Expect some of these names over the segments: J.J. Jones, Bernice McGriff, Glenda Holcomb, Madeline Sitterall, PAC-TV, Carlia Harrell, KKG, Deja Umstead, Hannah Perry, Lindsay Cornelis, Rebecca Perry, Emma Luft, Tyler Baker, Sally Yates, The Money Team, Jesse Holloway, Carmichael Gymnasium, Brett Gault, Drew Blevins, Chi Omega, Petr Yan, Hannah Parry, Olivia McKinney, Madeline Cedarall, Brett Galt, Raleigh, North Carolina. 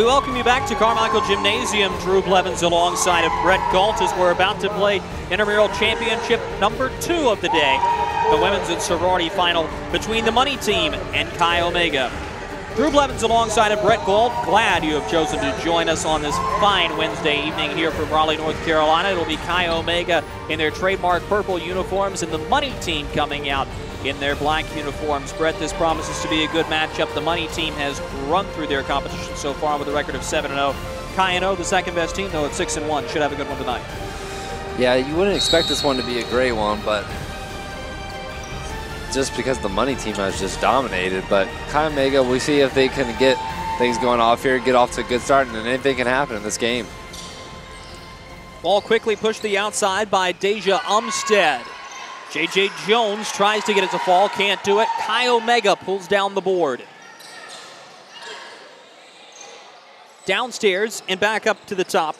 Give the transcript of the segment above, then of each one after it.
We welcome you back to Carmichael Gymnasium. Drew Blevins alongside of Brett Galt as we're about to play intramural championship #2 of the day. The women's and sorority final between the Money Team and Chi Omega. Drew Blevins alongside of Brett Galt. Glad you have chosen to join us on this fine Wednesday evening here from Raleigh, North Carolina. It'll be Chi Omega in their trademark purple uniforms and the Money Team coming out in their black uniforms. Brett, this promises to be a good matchup. The Money Team has run through their competition so far with a record of 7-0. Chi, the second-best team, though, at 6-1. Should have a good one tonight. Yeah, you wouldn't expect this one to be a great one, but just because the Money Team has just dominated. But Chi Omega, we see if they can get things going off here, get off to a good start, and anything can happen in this game. Ball quickly pushed the outside by Deja Umstead. J.J. Jones tries to get it to fall, can't do it. Chi Omega pulls down the board. Downstairs and back up to the top.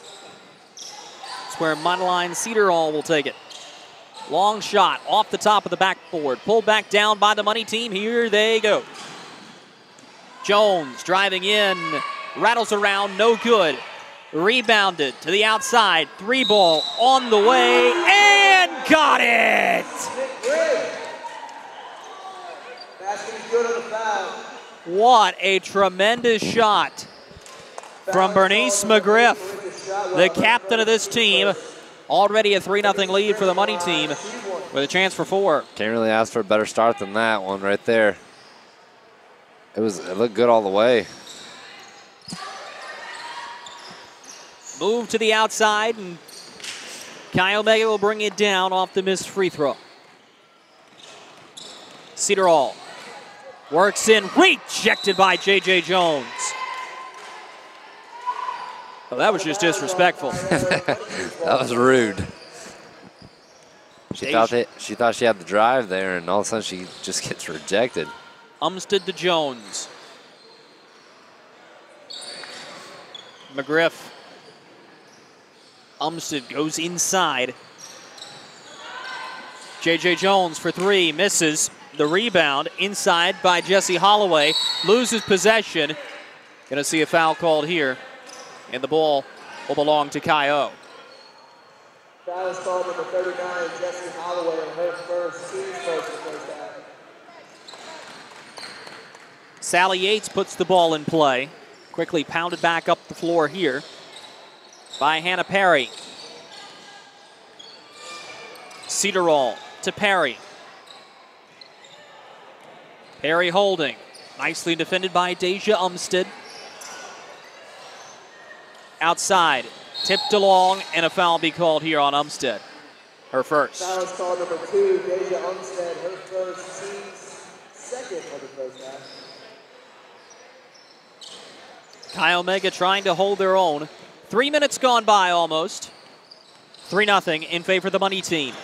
That's where Madeline Cedarall will take it. Long shot off the top of the backboard. Pulled back down by the Money Team. Here they go. Jones driving in. Rattles around, no good. Rebounded to the outside. Three ball on the way. And got it! What a tremendous shot from Bernice McGriff, the captain of this team. Already a 3-0 lead for the Money Team with a chance for four. Can't really ask for a better start than that one right there. It looked good all the way. Move to the outside, and Chi Omega will bring it down off the missed free throw. Cedarall works in, rejected by J.J. Jones. Oh, that was just disrespectful. That was rude. She thought she had the drive there, and all of a sudden she just gets rejected. Umstead to Jones. McGriff. Umstead goes inside. J.J. Jones for three, misses. The rebound inside by Jesse Holloway. Loses possession. Going to see a foul called here. And the ball will belong to Chi O. Foul is called number 39, Jesse Holloway, on her first team first half. Sally Yates puts the ball in play. Quickly pounded back up the floor here by Hannah Perry. Cedarall to Perry. Perry holding. Nicely defended by Deja Umstead. Outside. Tipped along, and a foul be called here on Umstead. Her first. Foul is called number 2, Deja Umstead. Her first, team's second of the first half. Chi Omega trying to hold their own. 3 minutes gone by almost. 3-0 in favor of the Money Team.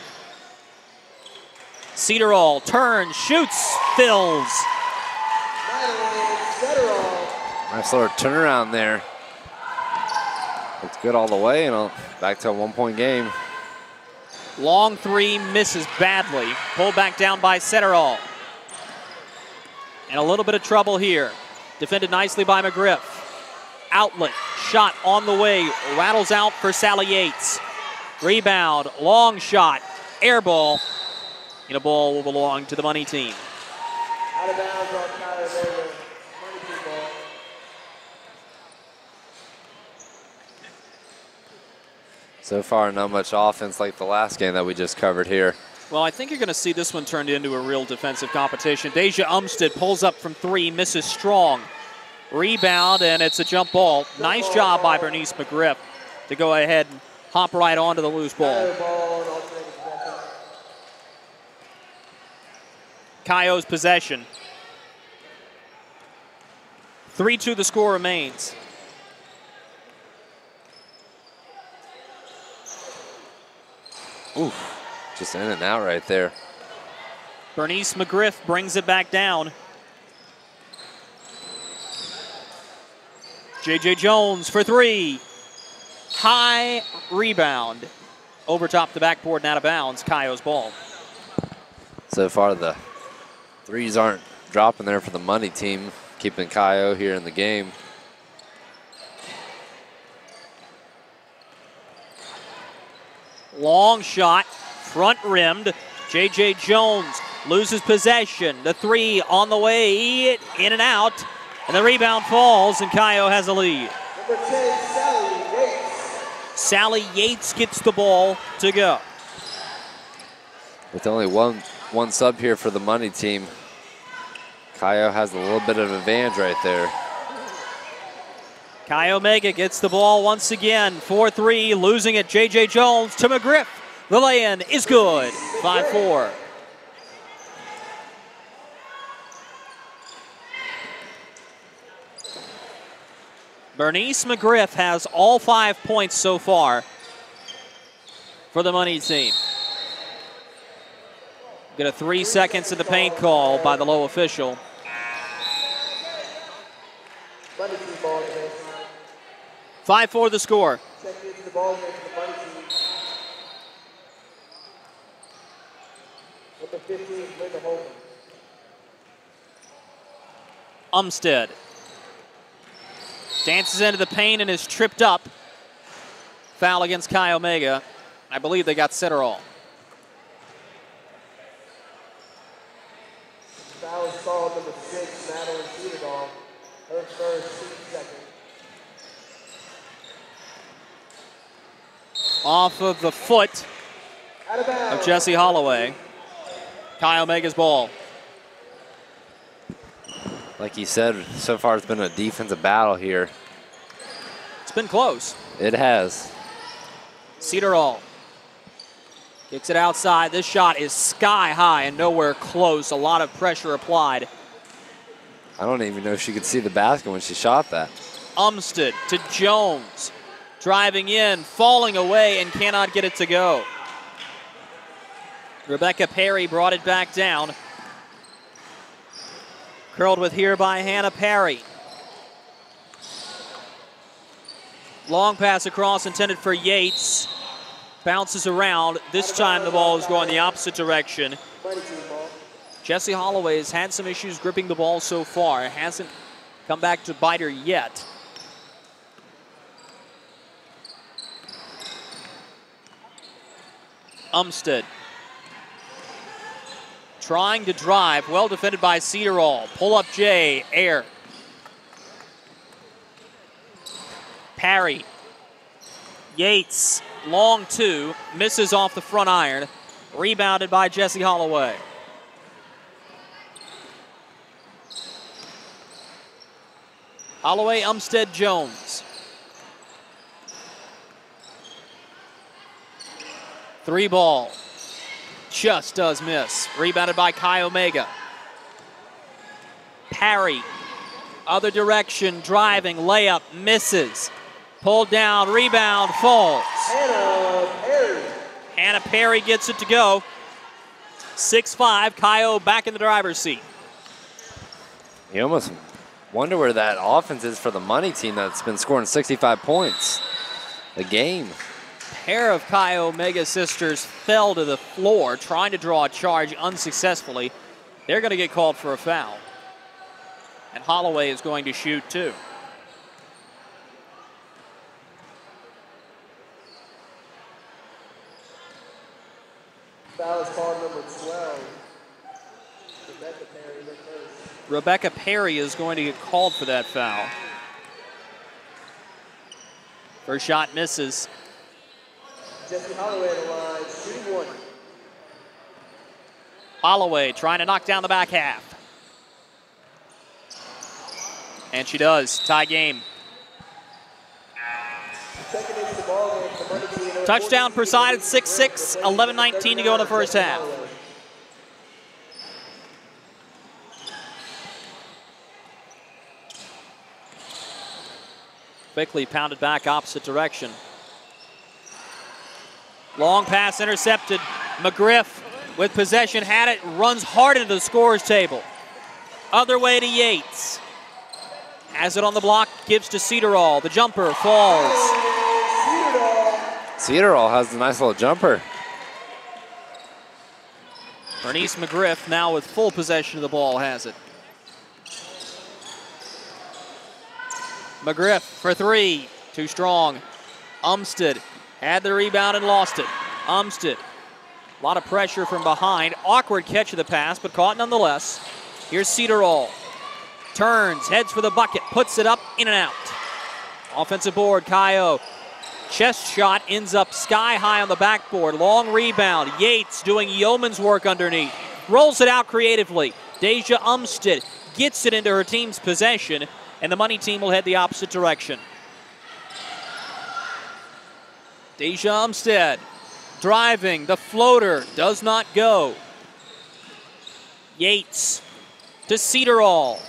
Cedarall turns, shoots, fills. Nice little turnaround there. Looks good all the way, and back to a one-point game. Long three, misses badly. Pulled back down by Cedarall. And a little bit of trouble here. Defended nicely by McGriff. Outlet, shot on the way, rattles out for Sally Yates. Rebound, long shot, air ball, and a ball will belong to the Money Team. Out of bounds on Tyler Baker, Money Team ball. So far, not much offense like the last game that we just covered here. Well, I think you're going to see this one turned into a real defensive competition. Deja Umstead pulls up from three, misses strong. Rebound, and it's a jump ball. Nice job by Bernice McGriff to go ahead and hop right onto the loose ball. Chi-O's possession. 3-2 the score remains. Ooh, just in and out right there. Bernice McGriff brings it back down. J.J. Jones for three. High rebound. Over top the backboard and out of bounds. Chi-O's ball. So far the threes aren't dropping there for the Money Team. Keeping Chi O here in the game. long shot, front rimmed. J.J. Jones loses possession. The three on the way, in and out, and the rebound falls, and Caio has a lead. Number 10, Sally Yates. Sally Yates gets the ball to go. With only one sub here for the Money Team, Caio has a little bit of an advantage right there. Chi Omega gets the ball once again, 4-3, losing it. J.J. Jones to McGriff. The lay-in is good, 5-4. Bernice McGriff has all 5 points so far for the Money Team. Get a 3 seconds in the paint call by the low official. Money Team ball. 5-4 the score. Umstead dances into the paint and is tripped up. Foul against Chi Omega. I believe they got Sitterall. Foul is called number 6, Madeline Sitterall. Her first 6 seconds. Off of the foot of Jesse Holloway. Chi Omega's ball. Like he said, so far it's been a defensive battle here. It's been close. It has. Sitterall kicks it outside. This shot is sky high and nowhere close. A lot of pressure applied. I don't even know if she could see the basket when she shot that. Umstead to Jones. Driving in, falling away, and cannot get it to go. Rebecca Perry brought it back down. Curled with here by Hannah Perry. Long pass across intended for Yates. Bounces around. This time the ball is going the opposite direction. Jesse Holloway has had some issues gripping the ball so far. It hasn't come back to bite her yet. Umstead trying to drive, well defended by Sitterall. Pull up Jay, air. Parry, Yates, long two, misses off the front iron. Rebounded by Jesse Holloway. Holloway, Umstead, Jones. 3-ball, just does miss. Rebounded by Chi Omega. Parry, other direction, driving, layup, misses. Pulled down, rebound, falls. Hannah Perry gets it to go. 6-5, Caio back in the driver's seat. You almost wonder where that offense is for the Money Team that's been scoring 65 points a game. Pair of Chi Omega sisters fell to the floor trying to draw a charge unsuccessfully. They're going to get called for a foul. And Holloway is going to shoot too. Foul is called number 12. Rebecca Perry. Rebecca Perry is going to get called for that foul. First shot misses. Jesse Holloway at the line, shooting one. Holloway trying to knock down the back half. And she does. Tie game. Touchdown Perseid, 6-6, 11-19 to go in the first half. Quickly pounded back opposite direction. Long pass intercepted. McGriff with possession, had it, runs hard into the scorer's table. Other way to Yates. Has it on the block, gives to Sitterall. The jumper falls. Sitterall has a nice little jumper. Bernice McGriff now with full possession of the ball has it. McGriff for three, too strong. Umstead had the rebound and lost it. Umstead. A lot of pressure from behind. Awkward catch of the pass, but caught nonetheless. Here's Cedarall. Turns, heads for the bucket, puts it up, in and out. Offensive board, Kayo. Chest shot ends up sky high on the backboard. Long rebound. Yates doing yeoman's work underneath. Rolls it out creatively. Deja Umstead gets it into her team's possession, and the Money Team will head the opposite direction. Deja Umstead driving. The floater does not go. Yates to Cedarall.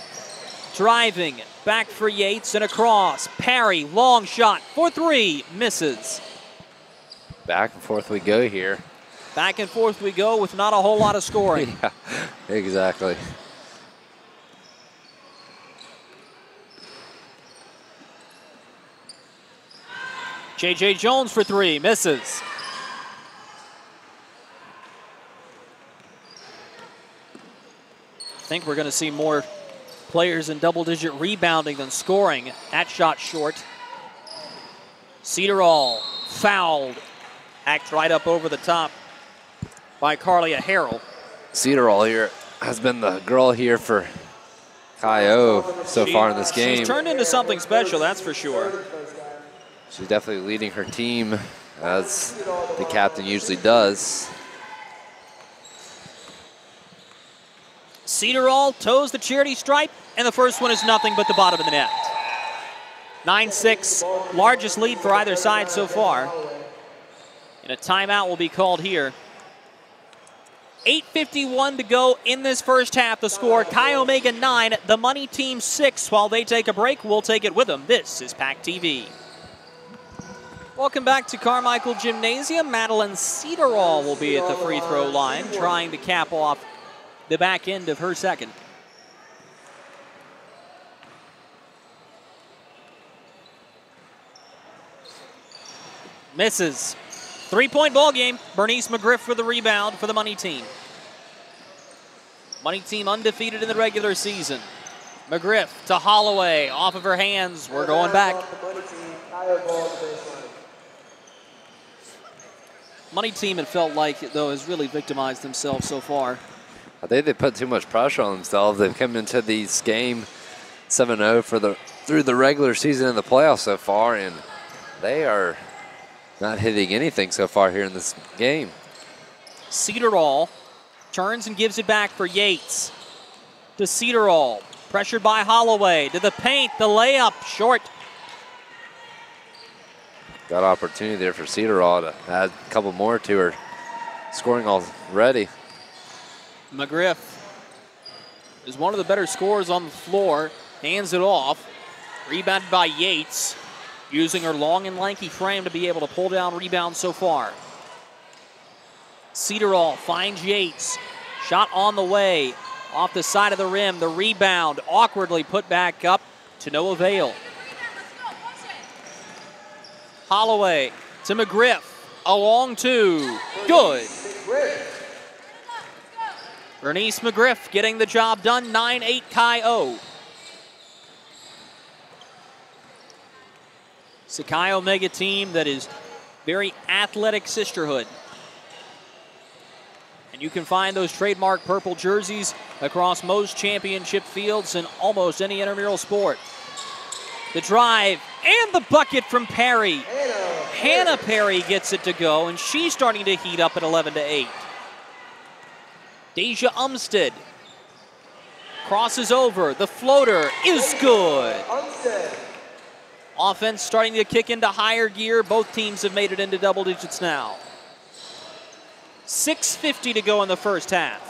Driving. Back for Yates and across. Parry, long shot for three, misses. Back and forth we go here. Back and forth we go with not a whole lot of scoring. Yeah, exactly. J.J. Jones for three, misses. I think we're going to see more players in double-digit rebounding than scoring. That shot short. Cedarall fouled. Hacked right up over the top by Carlia Harrell. Cedarall here has been the girl here for Kayo so far in this game. She's turned into something special, that's for sure. She's definitely leading her team, as the captain usually does. Cedarall toes the charity stripe, and the first one is nothing but the bottom of the net. 9-6, largest lead for either side so far. And a timeout will be called here. 8:51 to go in this first half. The score, Chi Omega 9, the Money Team 6. While they take a break, we'll take it with them. This is PAC-TV. Welcome back to Carmichael Gymnasium. Madeline Cedarall will be at the free throw line, trying to cap off the back end of her second. Misses. Three-point ball game. Bernice McGriff for the rebound for the Money Team. Money Team undefeated in the regular season. McGriff to Holloway. Off of her hands. We're going back. Money Team, it felt like, though, has really victimized themselves so far. I think they put too much pressure on themselves. They've come into this game 7-0 through the regular season and the playoffs so far, and they are not hitting anything so far here in this game. Cedarall turns and gives it back for Yates. To Cedarall, pressured by Holloway. To the paint, the layup, short. Got opportunity there for Cedarall to add a couple more to her scoring already. McGriff is one of the better scorers on the floor. Hands it off. Rebounded by Yates. Using her long and lanky frame to be able to pull down rebounds so far. Cedarall finds Yates. Shot on the way. Off the side of the rim. The rebound awkwardly put back up to no avail. Holloway to McGriff. A long two. Good. Bernice McGriff getting the job done, 9-8 Chi-O. It's a Chi Omega team that is very athletic sisterhood. And you can find those trademark purple jerseys across most championship fields in almost any intramural sport. The drive and the bucket from Parry. Hannah Parry gets it to go, and she's starting to heat up at 11-8. Deja Umstead crosses over. The floater is good. Offense starting to kick into higher gear. Both teams have made it into double digits now. 6:50 to go in the first half.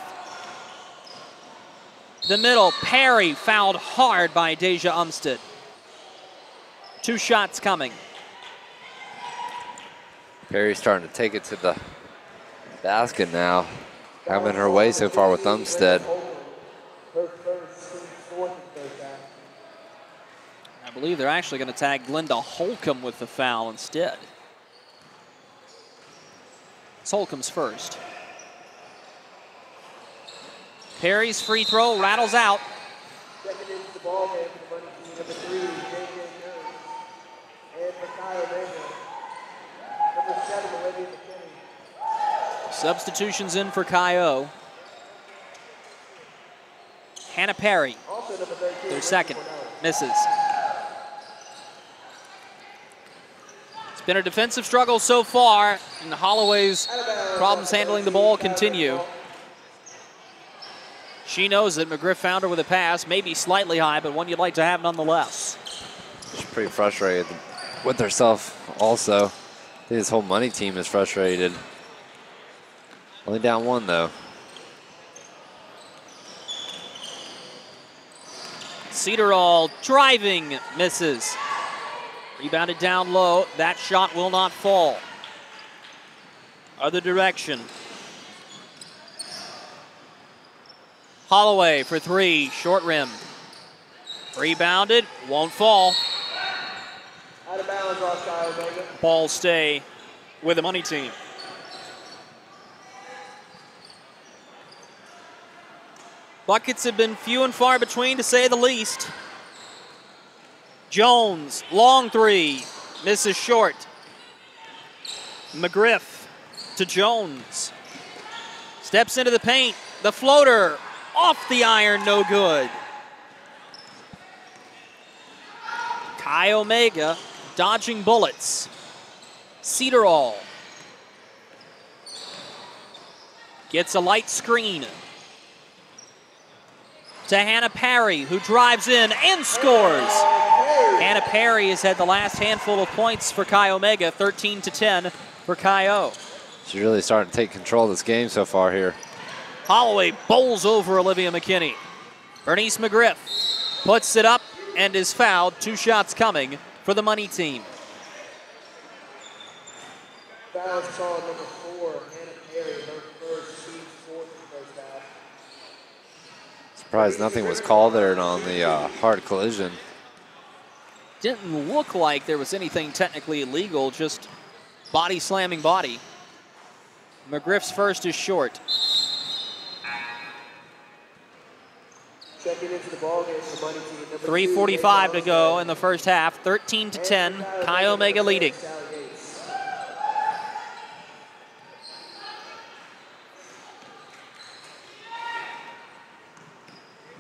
The middle, Parry fouled hard by Deja Umstead. Two shots coming. Parry's starting to take it to the basket now. Having her way so far with Umstead. I believe they're actually going to tag Glenda Holcomb with the foul instead. It's Holcomb's first. Parry's free throw rattles out. Substitutions in for Chi O. Hannah Perry, their second, misses. It's been a defensive struggle so far, and Holloway's problems handling the ball continue. She knows that McGriff found her with a pass, maybe slightly high, but one you'd like to have nonetheless. She's pretty frustrated with herself also. This whole Money Team is frustrated. Only down one, though. Cedarall driving, misses. Rebounded down low. That shot will not fall. Other direction. Holloway for three, short rim. Rebounded, won't fall. Out of bounds, Chi Omega. Ball stay with the Money Team. Buckets have been few and far between, to say the least. Jones, long three, misses short. McGriff to Jones. Steps into the paint, the floater, off the iron, no good. Chi Omega dodging bullets. Cedarall gets a light screen to Hannah Perry, who drives in and scores. Hannah Perry has had the last handful of points for Chi Omega, 13 to 10 for Chi O. She's really starting to take control of this game so far here. Holloway bowls over Olivia McKinney. Bernice McGriff puts it up and is fouled. Two shots coming for the Money Team. Foul call number 4, Hannah Perry, her first, she's fourth in the first half. Surprised nothing was called there on the hard collision. Didn't look like there was anything technically illegal, just body slamming body. McGriff's first is short. Checking into the ball game for Money Team. 3:45 to go in the first half. 13 to 10. Chi Omega leading.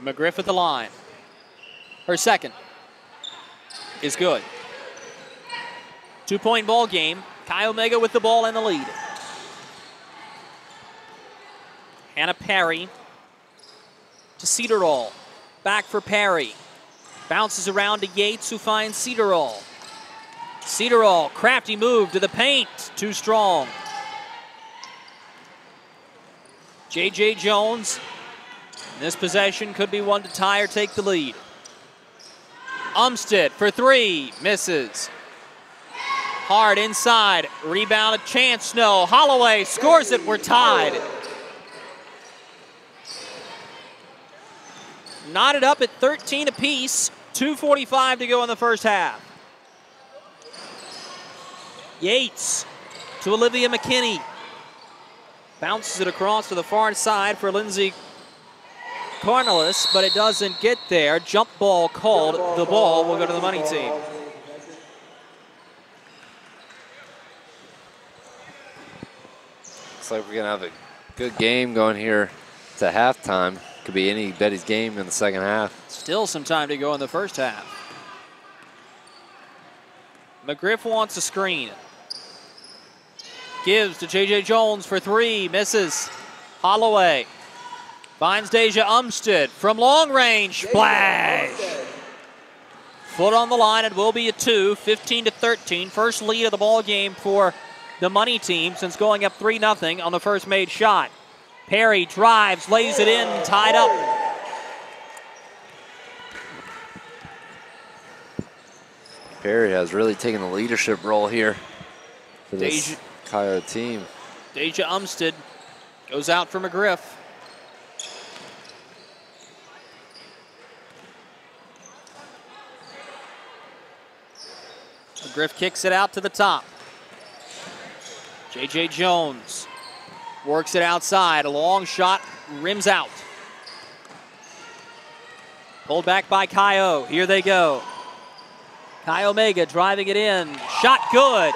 McGriff at the line. Her second is good. 2-point ball game. Chi Omega with the ball and the lead. Hannah Perry to Cedarall, back for Perry. Bounces around to Yates, who finds Cedarall. Cedarall, crafty move to the paint, too strong. J.J. Jones, in this possession could be one to tie or take the lead. Umstead for three, misses. Hard inside, rebound, a chance, no. Holloway scores it, we're tied. Knotted up at 13 apiece, 2:45 to go in the first half. Yates to Olivia McKinney. Bounces it across to the far side for Lindsay Cornelis, but it doesn't get there. Jump ball called. The ball will go to the Money Team. Looks like we're going to have a good game going here to halftime. Could be anybody's game in the second half. Still some time to go in the first half. McGriff wants a screen. Gives to J.J. Jones for three, misses. Holloway finds Deja Umstead from long range, splash. Foot on the line, it will be a two, 15 to 13. First lead of the ball game for the Money Team since going up 3-0 on the first made shot. Perry drives, lays it in, tied up. Perry has really taken the leadership role here for this Chi O team. Deja Umstead goes out for McGriff. McGriff kicks it out to the top. J.J. Jones works it outside, a long shot, rims out. Pulled back by Chi O, here they go. Chi Omega driving it in, shot good.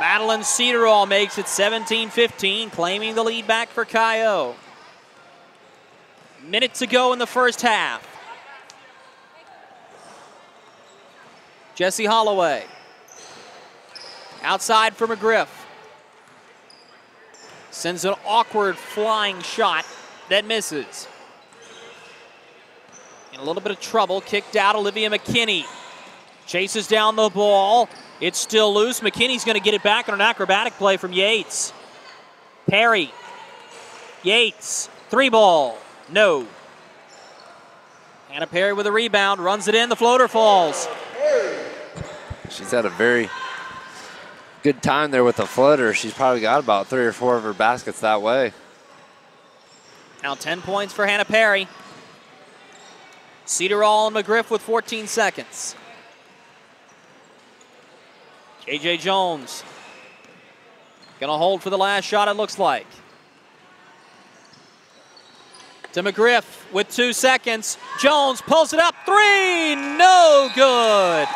Madeline Cedarall makes it 17-15, claiming the lead back for Chi O. Minute to go in the first half. Jesse Holloway. Outside for McGriff. Sends an awkward flying shot that misses. In a little bit of trouble, kicked out Olivia McKinney. Chases down the ball. It's still loose. McKinney's going to get it back on an acrobatic play from Yates. Perry. Yates. Three ball. No. Hannah Perry with a rebound. Runs it in. The floater falls. She's had a very good time there with the floater. She's probably got about 3 or 4 of her baskets that way. Now 10 points for Hannah Perry. Cedarall and McGriff with 14 seconds. A.J. Jones gonna hold for the last shot, it looks like. To McGriff with 2 seconds. Jones pulls it up, three, no good.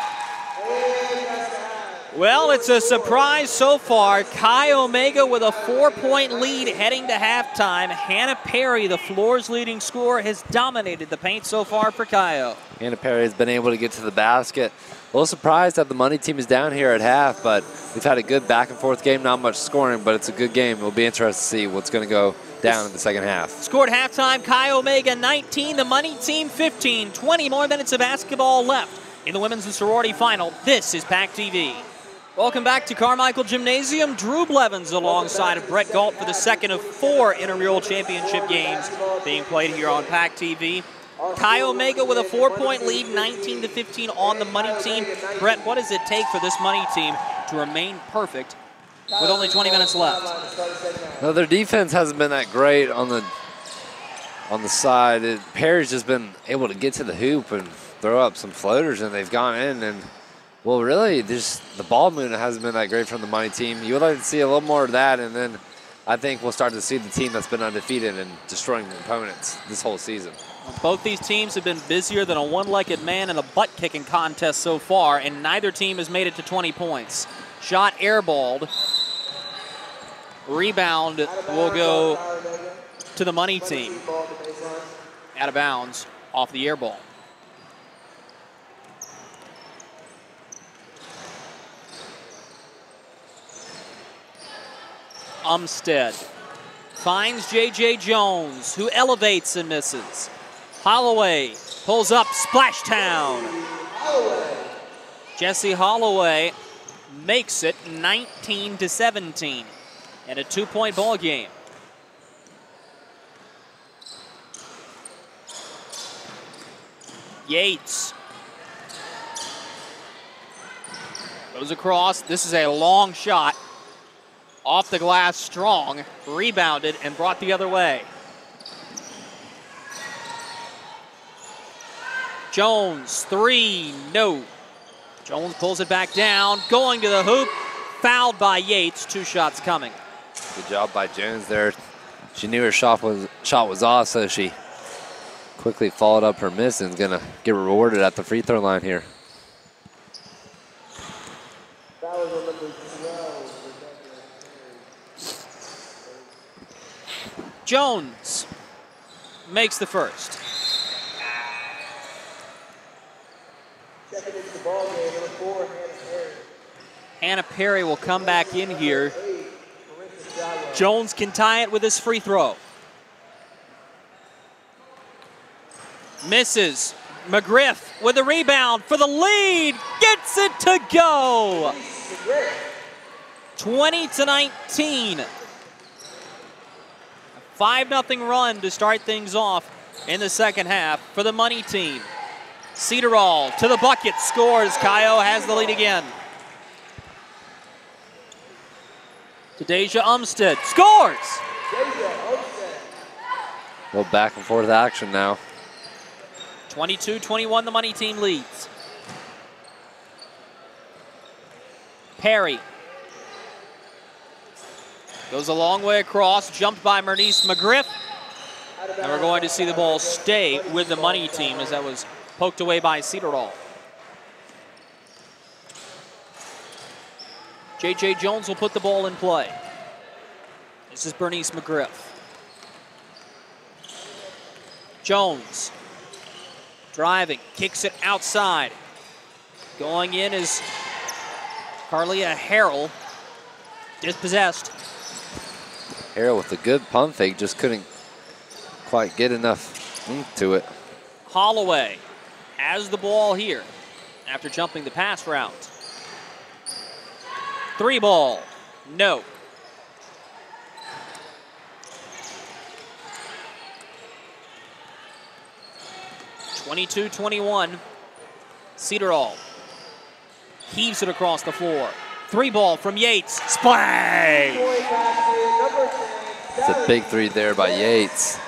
Well, it's a surprise so far. Chi Omega with a 4-point lead heading to halftime. Hannah Perry, the floor's leading scorer, has dominated the paint so far for Chi O. Hannah Perry has been able to get to the basket. A little surprised that the money team is down here at half, but we've had a good back-and-forth game, not much scoring, but it's a good game. It'll be interesting to see what's going to go down in the second half. Scored halftime, Chi Omega 19, the money team 15. 20 more minutes of basketball left in the women's and sorority final. This is PAC-TV. Welcome back to Carmichael Gymnasium. Drew Blevins alongside of Brett Galt for the second of 4 intramural championship games being played here on PAC-TV. Chi Omega with a 4-point lead, 19-15 on the money team. Brett, what does it take for this money team to remain perfect with only 20 minutes left? Well, their defense hasn't been that great on the side. Perry's just been able to get to the hoop and throw up some floaters, and they've gone in. And, well, really, the ball movement hasn't been that great from the money team. You would like to see a little more of that, and then I think we'll start to see the team that's been undefeated and destroying the opponents this whole season. Both these teams have been busier than a one-legged man in a butt-kicking contest so far, and neither team has made it to 20 points. Shot airballed. Rebound will go to the money team. Out of bounds off the air ball. Umstead finds J.J. Jones, who elevates and misses. Holloway pulls up, splashdown. Jesse Holloway makes it 19-17 in a 2-point ball game. Yates goes across. This is a long shot. Off the glass strong, rebounded and brought the other way. Jones, three, no. Jones pulls it back down, going to the hoop, fouled by Yates, 2 shots coming. Good job by Jones there. She knew her shot was off, so she quickly followed up her miss and is gonna get rewarded at the free throw line here. Jones makes the first. Hannah Perry will come back in here. Jones can tie it with his free throw. Misses. McGriff with a rebound for the lead. Gets it to go. 20-19. 5-0 run to start things off in the second half for the money team. Cedarall to the bucket, scores. Chi O has the lead again. To Deja Umstead, scores! Well, back and forth action now. 22-21, the money team leads. Perry. Goes a long way across, jumped by Mernice McGriff. And we're going to see the ball stay with the money team as that was poked away by Cedarall. J.J. Jones will put the ball in play. This is Bernice McGriff. Jones driving, kicks it outside. Going in is Carlia Harrell, dispossessed. Harrell with a good pump fake, just couldn't quite get enough to it. Holloway has the ball here after jumping the pass route. Three ball, no. (22-21). Cedarall heaves it across the floor. Three ball from Yates. Splash! It's a big three there by Yates.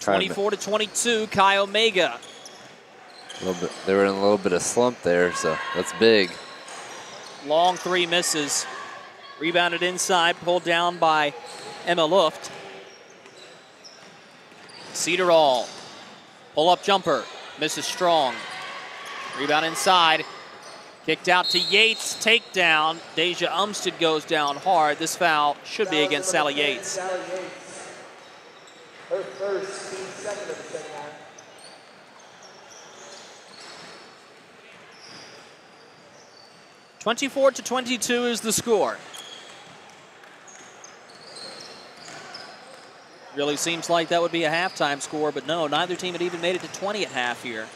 24-22. Chi Omega. A little bit. They were in a little bit of slump there, so that's big. Long three misses. Rebounded inside, pulled down by Emma Luft. Cedarall. Pull-up jumper, misses strong. Rebound inside, kicked out to Yates, takedown. Deja Umstead goes down hard. This foul should be against Sally Yates. Her first, team second of the second half. (24-22) is the score. Really seems like that would be a halftime score, but no, neither team had even made it to 20 at half here.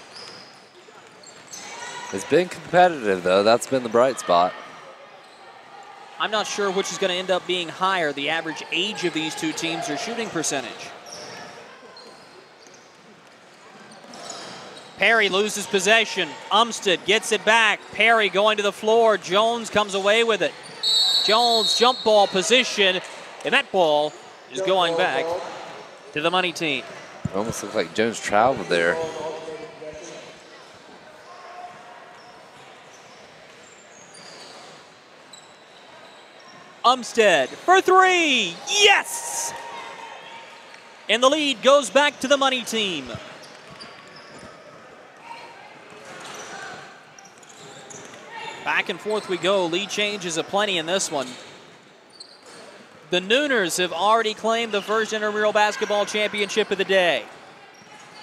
It's been competitive, though. That's been the bright spot. I'm not sure which is going to end up being higher, the average age of these two teams or shooting percentage. Perry loses possession. Umstead gets it back. Perry going to the floor. Jones comes away with it. Jones jump ball position, and that ball is going back to the Money Team. It almost looks like Jones traveled there. Umstead for three. Yes! And the lead goes back to the Money Team. Back and forth we go. Lead changes aplenty in this one. The Nooners have already claimed the first intramural basketball championship of the day.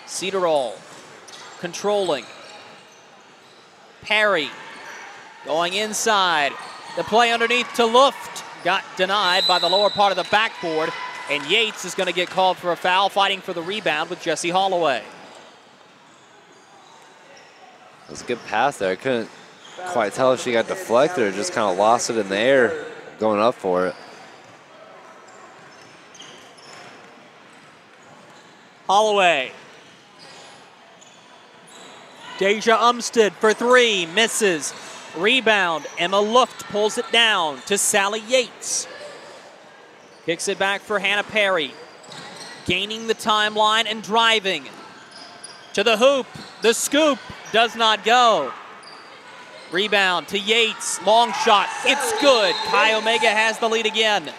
Cedarall controlling. Perry going inside. The play underneath to Luft. Got denied by the lower part of the backboard. And Yates is going to get called for a foul, fighting for the rebound with Jesse Holloway. It was a good pass there. I couldn't quite tell if she got deflected or just kind of lost it in the air going up for it. Holloway. Deja Umstead for three, misses. Rebound, Emma Luft pulls it down to Sally Yates. Kicks it back for Hannah Perry. Gaining the timeline and driving. To the hoop, the scoop does not go. Rebound to Yates, long shot, it's good. Chi Omega has the lead again.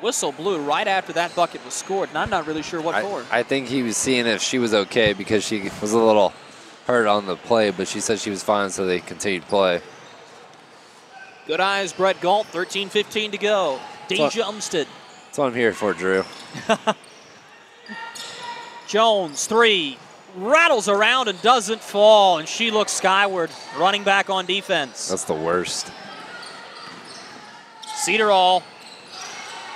Whistle blew right after that bucket was scored, and I'm not really sure what for. I think he was seeing if she was okay because she was a little hurt on the play, but she said she was fine, so they continued play. Good eyes, Brett Galt, 13-15 to go. Deja Umstead. That's what I'm here for, Drew. Jones, three, rattles around and doesn't fall, and she looks skyward, running back on defense. That's the worst. Cedarall.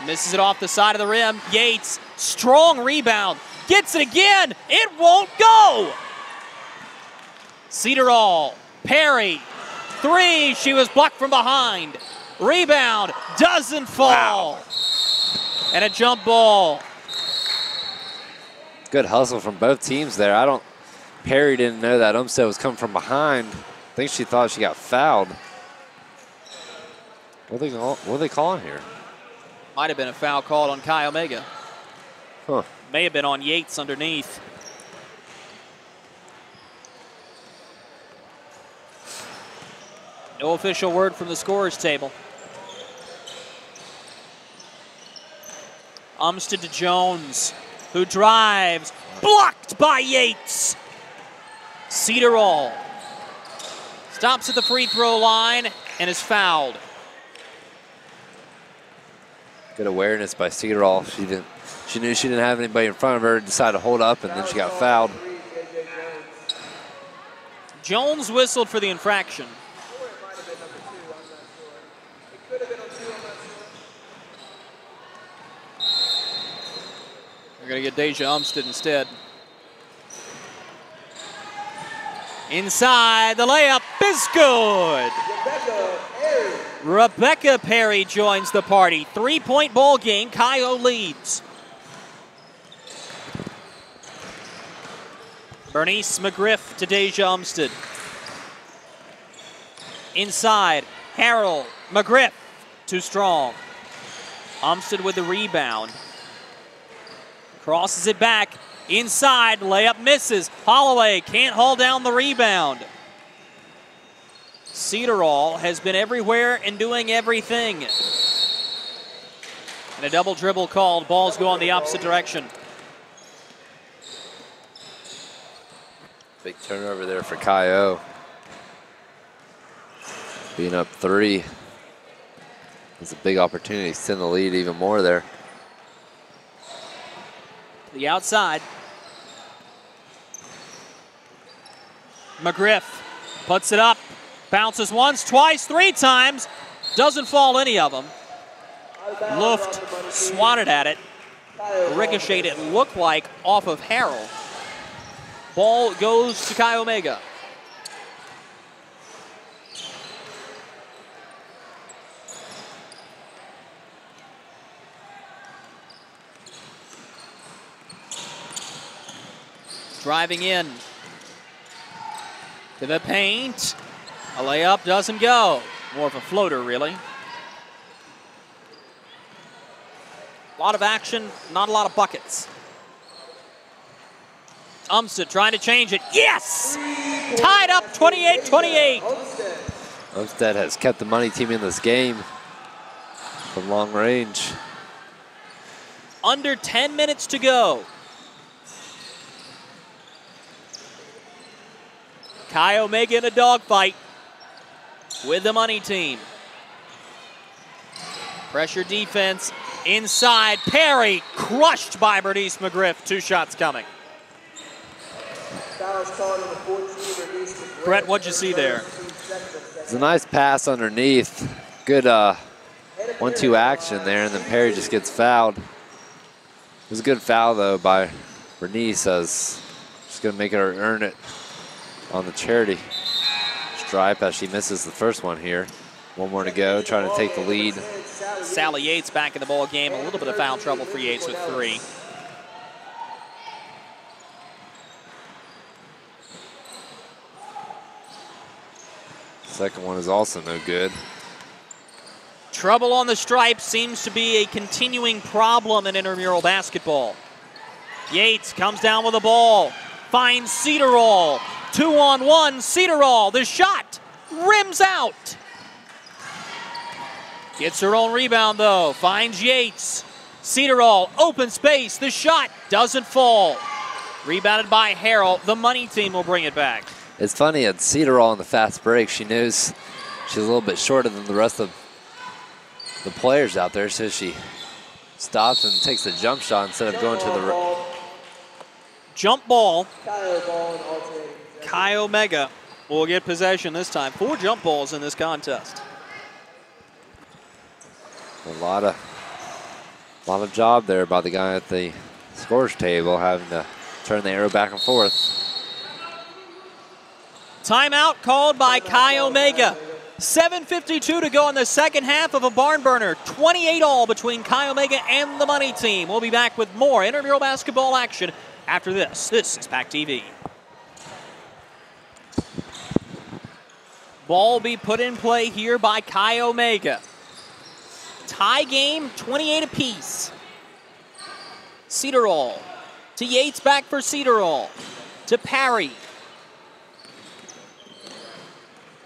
Misses it off the side of the rim. Yates, strong rebound. Gets it again. It won't go. Cedarall, Perry, three. She was blocked from behind. Rebound, doesn't fall. Wow. And a jump ball. Good hustle from both teams there. Perry didn't know that Umstead was coming from behind. I think she thought she got fouled. What are they calling here? Might have been a foul called on Chi Omega. Huh. May have been on Yates underneath. No official word from the scorer's table. Umstead to Jones, who drives, blocked by Yates. Cedarall stops at the free throw line and is fouled. Good awareness by Cedarall. She knew she didn't have anybody in front of her, decided to hold up, and then she got fouled. Jones whistled for the infraction. They're going to get Deja Umstead instead. Inside, the layup is good. Rebecca Perry joins the party. 3-point ball game, Kyo leads. Bernice McGriff to Deja Umstead. Inside, Harrell McGriff, too strong. Umstead with the rebound. Crosses it back, inside, layup misses. Holloway can't haul down the rebound. Cedarall has been everywhere and doing everything. And a double dribble called, balls go on the opposite direction. Big turnover there for Kyo. Being up 3. It's a big opportunity to extend the lead even more there. The outside. McGriff puts it up, bounces once, twice, 3 times, doesn't fall any of them. Luft swatted at it, ricocheted, it looked like, off of Harrell. Ball goes to Chi Omega. Driving in to the paint. A layup doesn't go. More of a floater, really. A lot of action, not a lot of buckets. Umstead trying to change it. Yes! Tied up 28-28. Umstead has kept the Money Team in this game from long range. Under 10 minutes to go. Chi Omega in a dogfight with the Money Team. Pressure defense inside. Perry crushed by Bernice McGriff. 2 shots coming. Brett, what'd you see there? It's a nice pass underneath. Good 1-2 action there, and then Perry just gets fouled. It was a good foul, though, by Bernice, as she's going to make her earn it on the charity stripe as she misses the first one here. 1 more to go, trying to take the lead. Sally Yates back in the ball game. A little bit of foul trouble for Yates with 3. Second one is also no good. Trouble on the stripe seems to be a continuing problem in intramural basketball. Yates comes down with the ball, finds Cedarall. 2-on-1, Cedarall, the shot, rims out. Gets her own rebound though, finds Yates. Cedarall, open space, the shot doesn't fall. Rebounded by Harrell, the Money Team will bring it back. It's funny, at Cedarall in the fast break, she knows she's a little bit shorter than the rest of the players out there, so she stops and takes the jump shot instead of going to the... Jump ball. Chi Omega will get possession this time. 4 jump balls in this contest. A lot of job there by the guy at the scores table, having to turn the arrow back and forth. Timeout called by Chi Omega. 7:52 to go in the second half of a barn burner. 28 all between Chi Omega and the Money Team. We'll be back with more intramural basketball action after this. This is PAC-TV. Ball be put in play here by Chi Omega. Tie game, 28 apiece. Cedarall to Yates, back for Cedarall to Parry.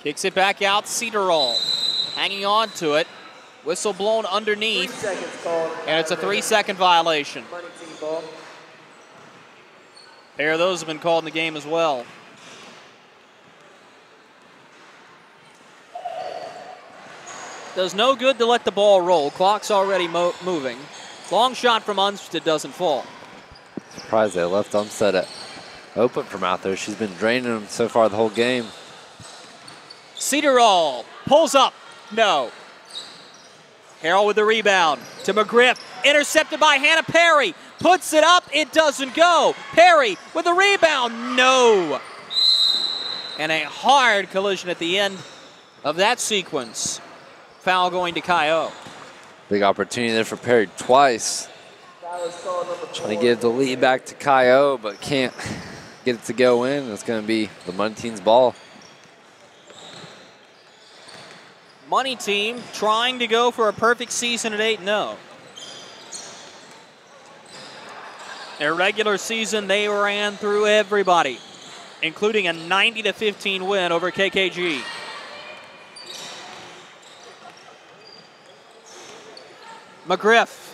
Kicks it back out, Cedarall hanging on to it. Whistle blown underneath, and it's a 3-second violation. A pair of those have been called in the game as well. Does no good to let the ball roll. Clock's already moving. Long shot from Umstead doesn't fall. Surprised they left Umstead at open from out there. She's been draining him so far the whole game. Cedarall pulls up. No. Harrell with the rebound to McGriff. Intercepted by Hannah Perry. Puts it up. It doesn't go. Perry with the rebound. No. And a hard collision at the end of that sequence. Foul going to Kyo. Big opportunity there for Perry twice. Trying to give the lead back to Kyo, but can't get it to go in. It's going to be the Money Team's ball. Money Team trying to go for a perfect season at 8-0. Their regular season, they ran through everybody, including a 90-15 win over KKG. McGriff,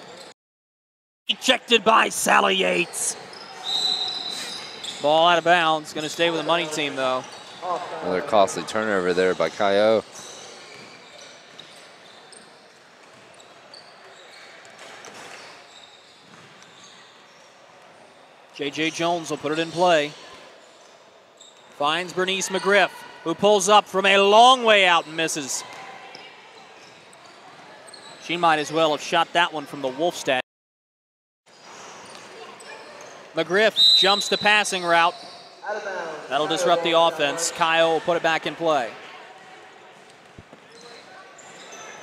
ejected by Sally Yates. Ball out of bounds, going to stay with the Money Team though. Another costly turnover there by Kyo. J.J. Jones will put it in play. Finds Bernice McGriff, who pulls up from a long way out and misses. She might as well have shot that one from the Wolfstad. McGriff jumps the passing route. That'll disrupt the offense. Kyle will put it back in play.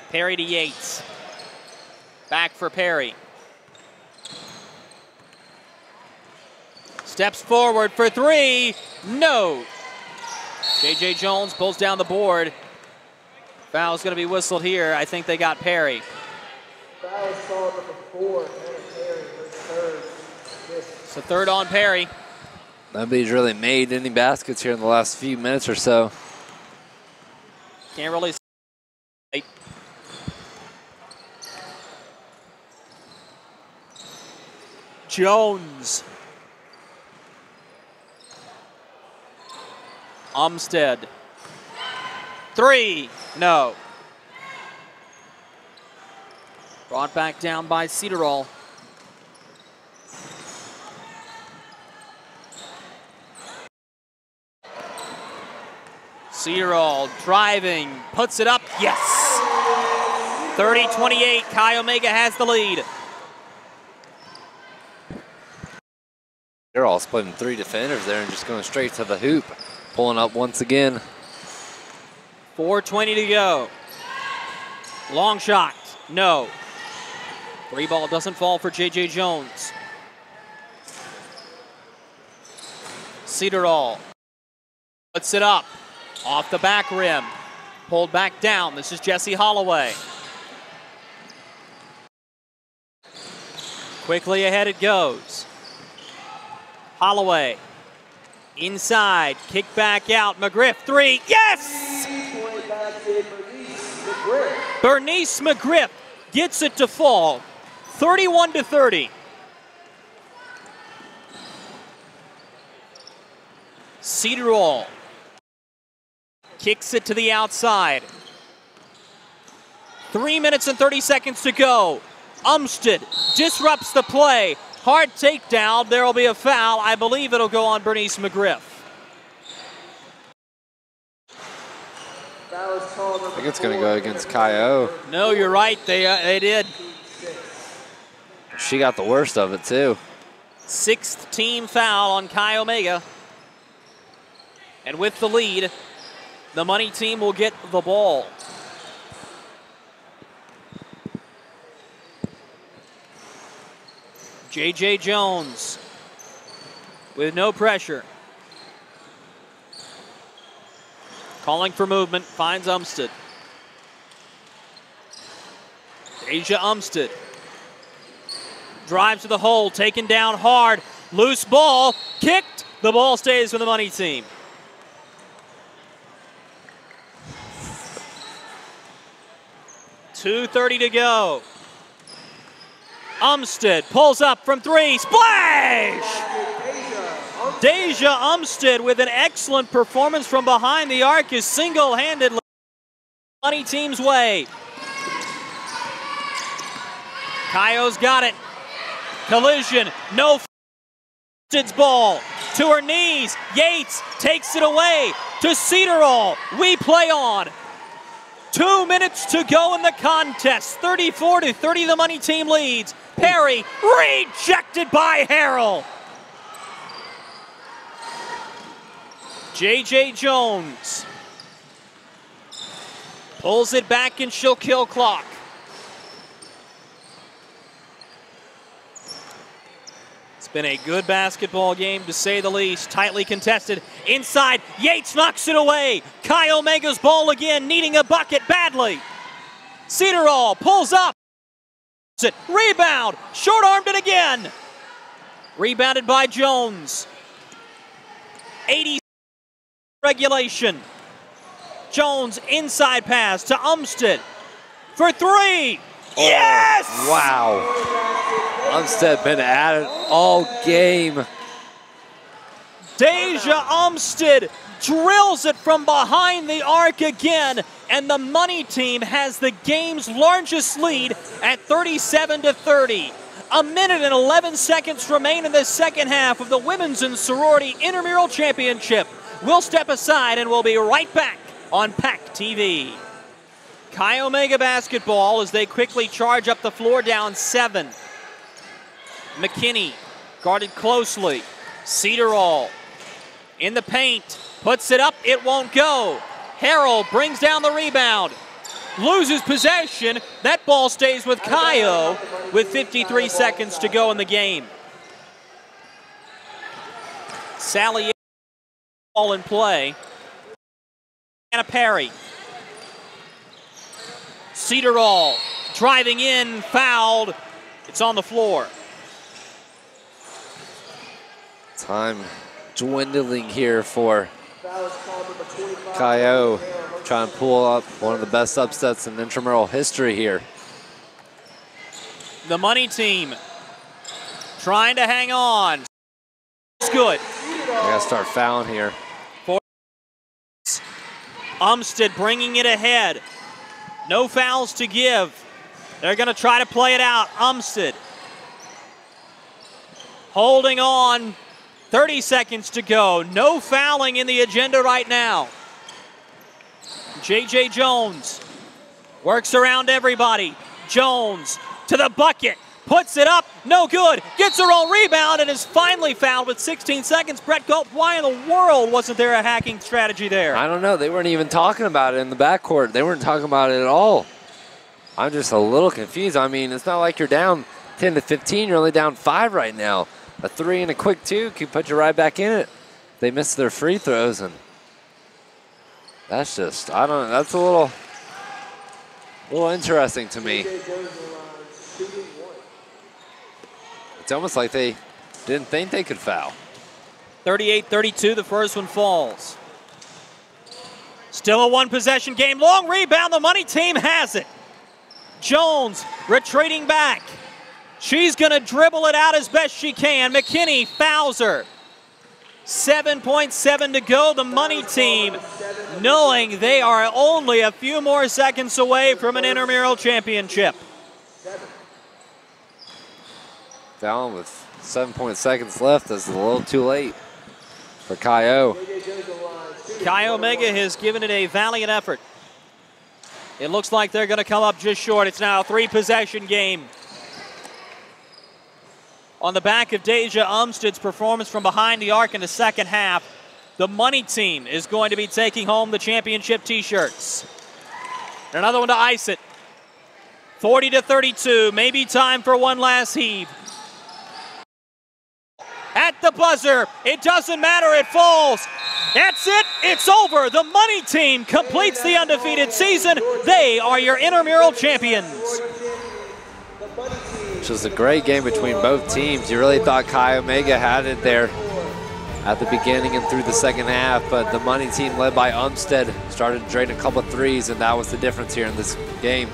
Perry to Yates. Back for Perry. Steps forward for three. No. J.J. Jones pulls down the board. Foul's going to be whistled here. I think they got Perry. Foul is called number 4. Perry versus third. It's a third on Perry. Nobody's really made any baskets here in the last few minutes or so. Can't really see. Jones. Umstead. Three. No. Brought back down by Cedarall. Cedarall driving, puts it up. Yes. 30-28. Chi Omega has the lead. They're all splitting three defenders there and just going straight to the hoop. Pulling up once again. 4:20 to go. Long shot. No. Three ball doesn't fall for J.J. Jones. Cedarall puts it up. Off the back rim. Pulled back down. This is Jesse Holloway. Quickly ahead it goes. Holloway. Inside, kick back out, McGriff, three, yes! Bernice McGriff gets it to fall, 31-30. Cedarall kicks it to the outside. 3 minutes and 30 seconds to go. Umstead disrupts the play. Hard takedown, there will be a foul. I believe it'll go on Bernice McGriff. I think it's going to go against Kyo. No, you're right, they did. She got the worst of it too. Sixth team foul on Chi Omega. And with the lead, the Money Team will get the ball. J.J. Jones with no pressure. Calling for movement, finds Umstead. Deja Umstead drives to the hole, taken down hard. Loose ball, kicked. The ball stays with the Money Team. .230 to go. Umstead pulls up from three, splash! Deja Umstead with an excellent performance from behind the arc is single-handedly Money Team's way. Kaio's got it. Collision, no ball. To her knees, Yates takes it away to Cedarall. We play on. 2 minutes to go in the contest. 34-30, the Money Team leads. Perry rejected by Harrell. J.J. Jones pulls it back and she'll kill clock. It's been a good basketball game to say the least, tightly contested. Inside, Yates knocks it away. Chi Omega's ball again, needing a bucket badly. Cedarall pulls up. Rebound, short-armed it again. Rebounded by Jones. 80 regulation. Jones inside pass to Umstead for three. Oh, yes! Wow. Umstead been at it all game. Deja Umstead drills it from behind the arc again, and the Money Team has the game's largest lead at 37-30. A minute and 11 seconds remain in the second half of the Women's and Sorority Intramural Championship. We'll step aside and we'll be right back on PAC-TV. Chi Omega basketball as they quickly charge up the floor, down 7. McKinney guarded closely. Cedarall in the paint, puts it up, it won't go. Harrell brings down the rebound, loses possession. That ball stays with Kaio with 53 seconds to go in the game. Sally ball in play. Anna Perry. Cedarall driving in, fouled. It's on the floor. Time dwindling here for Kaio, trying to pull up one of the best upsets in intramural history here. The Money Team trying to hang on. It's good. They gotta start fouling here. Umstead bringing it ahead. No fouls to give. They're gonna try to play it out. Umstead holding on. 30 seconds to go. No fouling in the agenda right now. J.J. Jones works around everybody. Jones to the bucket, puts it up, no good. Gets her own rebound and is finally fouled with 16 seconds. Brett Culp, why in the world wasn't there a hacking strategy there? I don't know. They weren't even talking about it in the backcourt. They weren't talking about it at all. I'm just a little confused. I mean, it's not like you're down 10 to 15. You're only down 5 right now. A 3 and a quick 2 could put you right back in it. They missed their free throws, and that's just, I don't know, that's a little interesting to me. It's almost like they didn't think they could foul. 38-32, the first one falls. Still a one-possession game. Long rebound, the Money Team has it. Jones retreating back. She's going to dribble it out as best she can. McKinney fouls her. 7.7 to go. The Money Team, knowing they are only a few more seconds away from an intramural championship. Down with 7 seconds left. That's a little too late for Kaio. Chi Omega has given it a valiant effort. It looks like they're going to come up just short. It's now a 3-possession game. On the back of Deja Umstead's performance from behind the arc in the second half, the Money Team is going to be taking home the championship t-shirts. And another one to ice it. 40-32, maybe time for one last heave. At the buzzer, it doesn't matter, it falls. That's it, it's over. The Money Team completes the undefeated season. They are your intramural champions. Which was a great game between both teams. You really thought Chi Omega had it there at the beginning and through the second half, but the Money Team, led by Umstead, started draining a couple of threes, and that was the difference here in this game.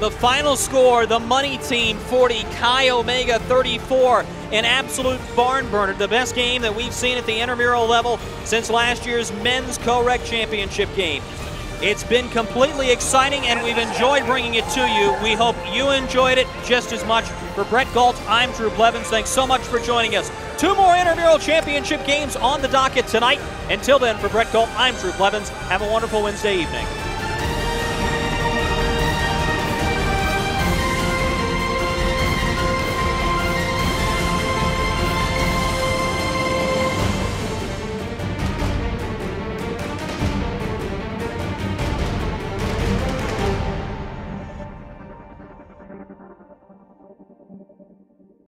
The final score, the Money Team 40, Chi Omega 34, an absolute barn burner. The best game that we've seen at the intramural level since last year's men's co-rec championship game. It's been completely exciting, and we've enjoyed bringing it to you. We hope you enjoyed it just as much. For Brett Gault, I'm Drew Blevins. Thanks so much for joining us. Two more intramural championship games on the docket tonight. Until then, for Brett Gault, I'm Drew Blevins. Have a wonderful Wednesday evening.